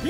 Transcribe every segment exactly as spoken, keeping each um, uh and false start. な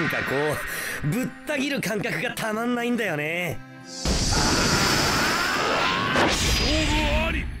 んかこうぶった切る感覚がたまんないんだよね。勝負あり。